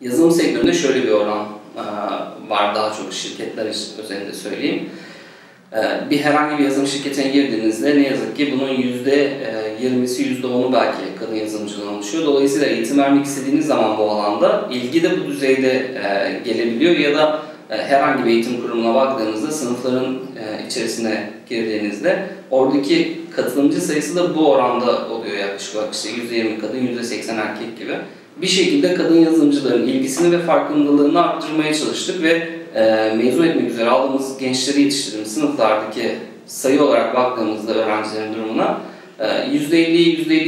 Yazılım sektöründe şöyle bir oran var, daha çok şirketler üzerinde söyleyeyim. Bir herhangi bir yazılım şirketine girdiğinizde ne yazık ki bunun %20'si, %10'u belki kadın yazılımcıdan oluşuyor. Dolayısıyla eğitim vermek istediğiniz zaman bu alanda ilgi de bu düzeyde gelebiliyor ya da herhangi bir eğitim kurumuna baktığınızda sınıfların içerisine girdiğinizde oradaki katılımcı sayısı da bu oranda oluyor yaklaşık işte %20 kadın, %80 erkek gibi. Bir şekilde kadın yazılımcıların ilgisini ve farkındalığını arttırmaya çalıştık ve mezun etmek üzere aldığımız gençleri yetiştirdiğimiz sınıflardaki sayı olarak baktığımızda öğrencilerin durumuna %50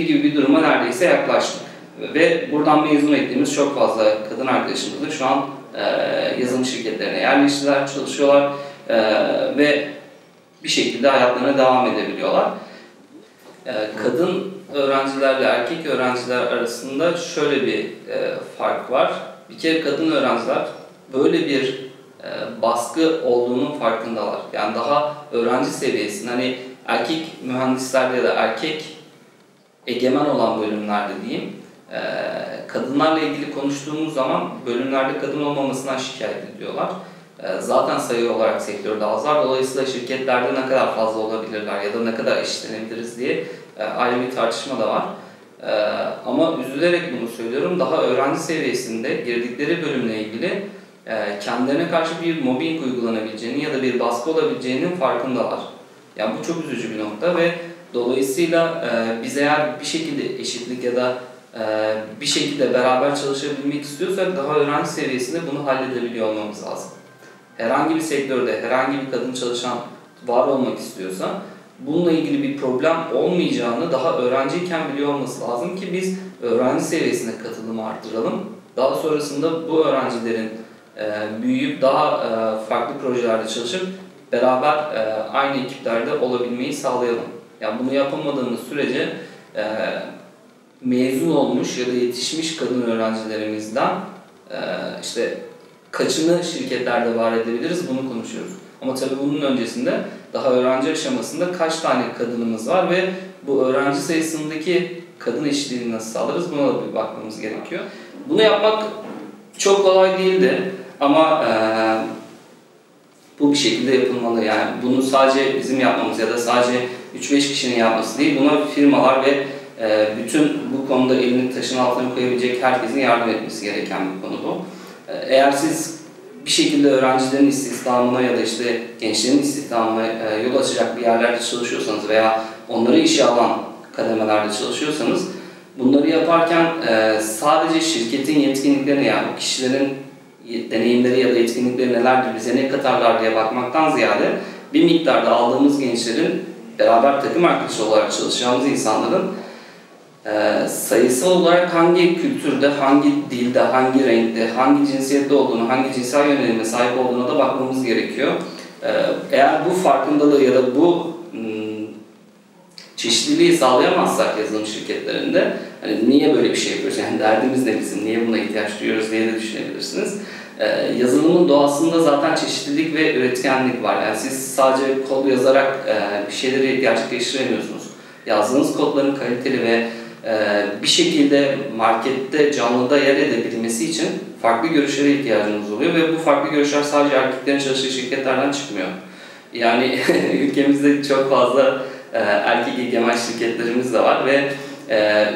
gibi bir duruma neredeyse yaklaştık. Ve buradan mezun ettiğimiz çok fazla kadın arkadaşımız da şu an yazılım şirketlerine yerleştiler, çalışıyorlar ve bir şekilde hayatlarına devam edebiliyorlar. Kadın öğrencilerle erkek öğrenciler arasında şöyle bir fark var. Bir kere kadın öğrenciler böyle bir baskı olduğunun farkındalar. Yani daha öğrenci seviyesinde hani erkek mühendislerde ya da erkek egemen olan bölümlerde diyeyim, kadınlarla ilgili konuştuğumuz zaman bölümlerde kadın olmamasından şikayet ediyorlar. Zaten sayı olarak sektörde azlar. Dolayısıyla şirketlerde ne kadar fazla olabilirler ya da ne kadar eşitlenebiliriz diye ayrı bir tartışma da var. Ama üzülerek bunu söylüyorum. Daha öğrenci seviyesinde girdikleri bölümle ilgili kendilerine karşı bir mobbing uygulanabileceğini ya da bir baskı olabileceğinin farkındalar. Yani bu çok üzücü bir nokta ve dolayısıyla biz eğer bir şekilde eşitlik ya da bir şekilde beraber çalışabilmek istiyorsak daha öğrenci seviyesinde bunu halledebiliyor olmamız lazım. Herhangi bir sektörde herhangi bir kadın çalışan var olmak istiyorsa bununla ilgili bir problem olmayacağını daha öğrenciyken biliyor olması lazım ki biz öğrenci seviyesine katılımı arttıralım. Daha sonrasında bu öğrencilerin büyüyüp daha farklı projelerde çalışıp beraber aynı ekiplerde olabilmeyi sağlayalım. Yani bunu yapamadığımız sürece mezun olmuş ya da yetişmiş kadın öğrencilerimizden işte kaçını şirketlerde var edebiliriz bunu konuşuyoruz. Ama tabii bunun öncesinde daha öğrenci aşamasında kaç tane kadınımız var ve bu öğrenci sayısındaki kadın eşitliğini nasıl sağlarız buna da bir bakmamız gerekiyor. Bunu yapmak çok kolay değildi ama bu bir şekilde yapılmalı. Yani bunu sadece bizim yapmamız ya da sadece 3-5 kişinin yapması değil, buna firmalar ve bütün bu konuda elini taşın altına koyabilecek herkesin yardım etmesi gereken bir konu bu. Eğer siz bir şekilde öğrencilerin istihdamına ya da işte gençlerin istihdamına yol açacak bir yerlerde çalışıyorsanız veya onları işe alan kademelerde çalışıyorsanız bunları yaparken sadece şirketin yetkinliklerine yani kişilerin deneyimleri ya da yetkinlikleri nelerdir, bize ne katarlar diye bakmaktan ziyade bir miktarda aldığımız gençlerin beraber takım arkadaşı olarak çalışacağımız insanların sayısal olarak hangi kültürde, hangi dilde, hangi renkte, hangi cinsiyette olduğunu, hangi cinsel yönelime sahip olduğuna da bakmamız gerekiyor. Eğer bu farkındalığı ya da bu çeşitliliği sağlayamazsak yazılım şirketlerinde hani niye böyle bir şey yapıyoruz, yani derdimiz ne bizim, niye buna ihtiyaç duyuyoruz diye de düşünebilirsiniz. Yazılımın doğasında zaten çeşitlilik ve üretkenlik var. Yani siz sadece kod yazarak bir şeyleri gerçekleştiremiyorsunuz. Yazdığınız kodların kaliteli ve bir şekilde markette canlıda yer edebilmesi için farklı görüşlere ihtiyacınız oluyor ve bu farklı görüşler sadece erkeklerin çalıştığı şirketlerden çıkmıyor. Yani ülkemizde çok fazla erkek egemen şirketlerimiz de var ve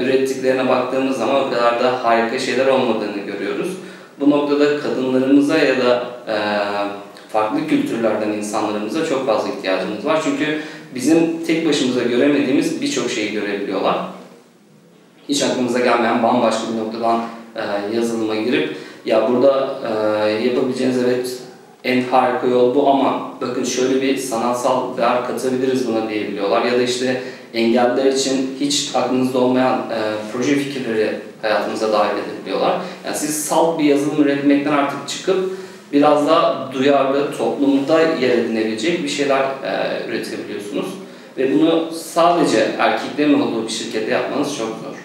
ürettiklerine baktığımız zaman o kadar da harika şeyler olmadığını görüyoruz. Bu noktada kadınlarımıza ya da farklı kültürlerden insanlarımıza çok fazla ihtiyacımız var. Çünkü bizim tek başımıza göremediğimiz birçok şeyi görebiliyorlar. Hiç aklımıza gelmeyen bambaşka bir noktadan yazılıma girip ya burada yapabileceğiniz evet en harika yol bu ama bakın şöyle bir sanatsal değer katabiliriz buna diyebiliyorlar. Ya da işte engelliler için hiç aklınızda olmayan proje fikirleri hayatınıza dahil edebiliyorlar. Yani siz salt bir yazılım üretmekten artık çıkıp biraz daha duyarlı, toplumda yer edinebilecek bir şeyler üretebiliyorsunuz. Ve bunu sadece erkeklerin olduğu bir şirkette yapmanız çok zor.